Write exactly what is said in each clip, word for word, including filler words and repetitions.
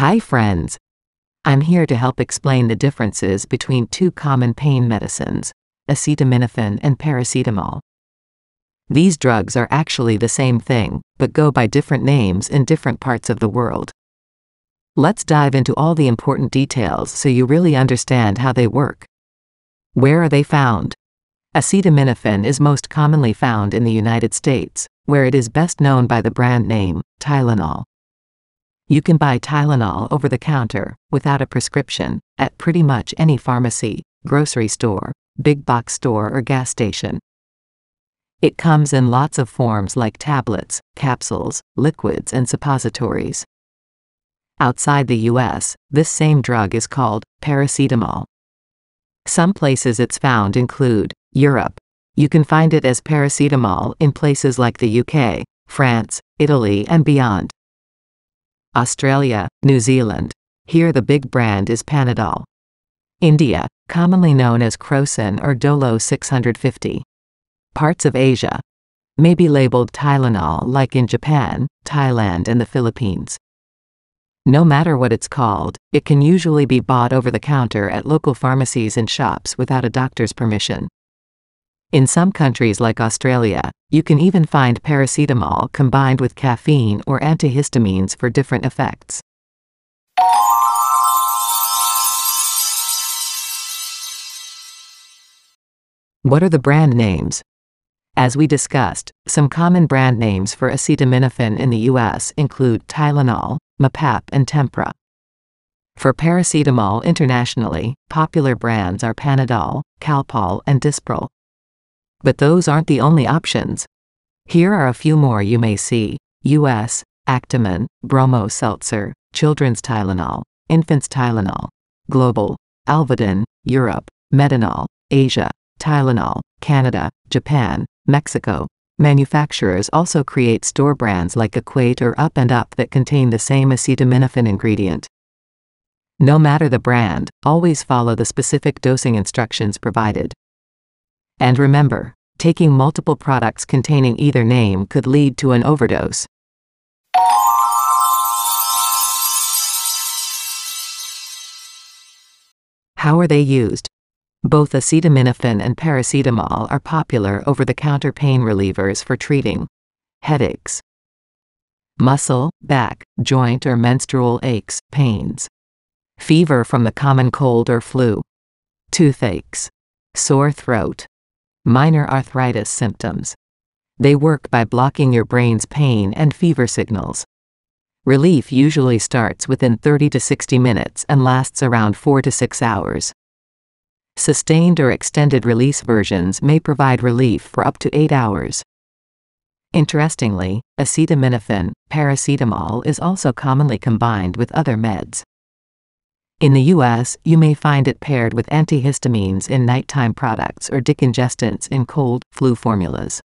Hi friends! I'm here to help explain the differences between two common pain medicines, acetaminophen and paracetamol. These drugs are actually the same thing, but go by different names in different parts of the world. Let's dive into all the important details so you really understand how they work. Where are they found? Acetaminophen is most commonly found in the United States, where it is best known by the brand name, Tylenol. You can buy Tylenol over the counter, without a prescription, at pretty much any pharmacy, grocery store, big box store or gas station. It comes in lots of forms like tablets, capsules, liquids and suppositories. Outside the U S, this same drug is called paracetamol. Some places it's found include Europe. You can find it as paracetamol in places like the U K, France, Italy and beyond. Australia, New Zealand. Here the big brand is Panadol. India, commonly known as Crocin or Dolo six hundred fifty. Parts of Asia may be labeled Tylenol like in Japan, Thailand and the Philippines. No matter what it's called, it can usually be bought over the counter at local pharmacies and shops without a doctor's permission. In some countries like Australia, you can even find paracetamol combined with caffeine or antihistamines for different effects. What are the brand names? As we discussed, some common brand names for acetaminophen in the U S include Tylenol, MAPAP and Tempra. For paracetamol internationally, popular brands are Panadol, Calpol and Dispril. But those aren't the only options. Here are a few more you may see: U S, Actamin, Bromo Seltzer, Children's Tylenol, Infants Tylenol, Global, Alvedin, Europe, Methanol, Asia, Tylenol, Canada, Japan, Mexico. Manufacturers also create store brands like Equate or Up and Up that contain the same acetaminophen ingredient. No matter the brand, always follow the specific dosing instructions provided. And remember, taking multiple products containing either name could lead to an overdose. How are they used? Both acetaminophen and paracetamol are popular over-the-counter pain relievers for treating headaches, muscle, back, joint or menstrual aches, pains, fever from the common cold or flu, toothaches, sore throat, minor arthritis symptoms. They work by blocking your brain's pain and fever signals. Relief usually starts within thirty to sixty minutes and lasts around four to six hours. Sustained or extended release versions may provide relief for up to eight hours. Interestingly, acetaminophen, paracetamol is also commonly combined with other meds. In the U S, you may find it paired with antihistamines in nighttime products or decongestants in cold, flu formulas.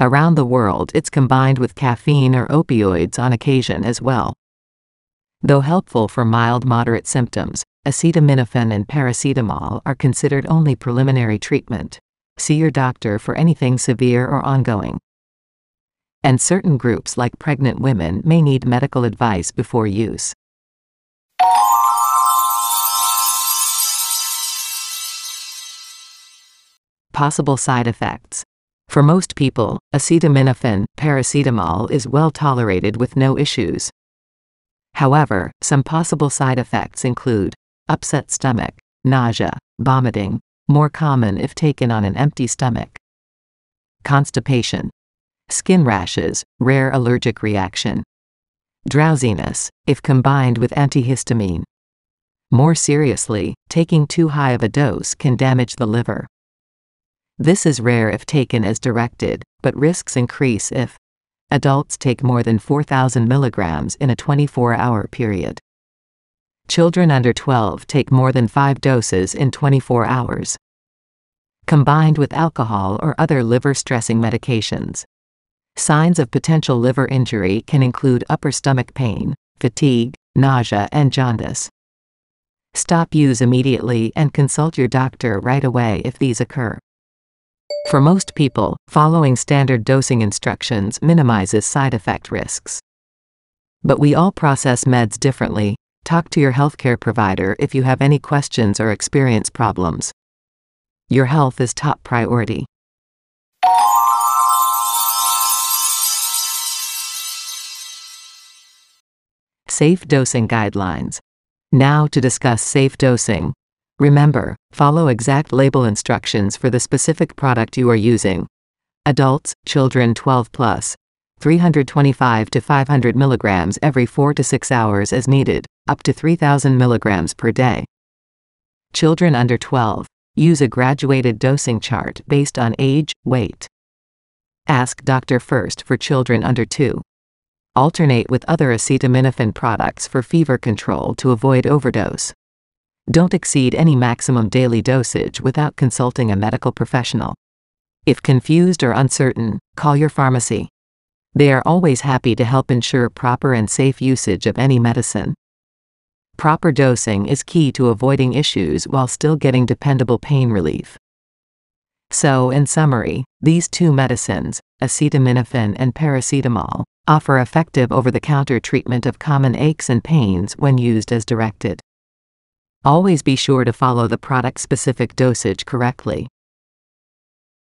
Around the world, it's combined with caffeine or opioids on occasion as well. Though helpful for mild, moderate symptoms, acetaminophen and paracetamol are considered only preliminary treatment. See your doctor for anything severe or ongoing. And certain groups like pregnant women may need medical advice before use. Possible side effects. For most people, acetaminophen, paracetamol is well tolerated with no issues. However, some possible side effects include upset stomach, nausea, vomiting, more common if taken on an empty stomach, constipation, skin rashes, rare allergic reaction, drowsiness, if combined with antihistamine. More seriously, taking too high of a dose can damage the liver. This is rare if taken as directed, but risks increase if adults take more than four thousand milligrams in a twenty-four hour period. Children under twelve take more than five doses in twenty-four hours. Combined with alcohol or other liver-stressing medications. Signs of potential liver injury can include upper stomach pain, fatigue, nausea, and jaundice. Stop use immediately and consult your doctor right away if these occur. For most people, following standard dosing instructions minimizes side effect risks. But we all process meds differently. Talk to your healthcare provider if you have any questions or experience problems. Your health is top priority. Safe dosing guidelines. Now to discuss safe dosing. Remember, follow exact label instructions for the specific product you are using. Adults, children twelve plus, three twenty-five to five hundred milligrams every four to six hours as needed, up to three thousand milligrams per day. Children under twelve, use a graduated dosing chart based on age, weight. Ask doctor first for children under two. Alternate with other acetaminophen products for fever control to avoid overdose. Don't exceed any maximum daily dosage without consulting a medical professional. If confused or uncertain, call your pharmacy. They are always happy to help ensure proper and safe usage of any medicine. Proper dosing is key to avoiding issues while still getting dependable pain relief. So, in summary, these two medicines, acetaminophen and paracetamol, offer effective over-the-counter treatment of common aches and pains when used as directed. Always be sure to follow the product-specific dosage correctly.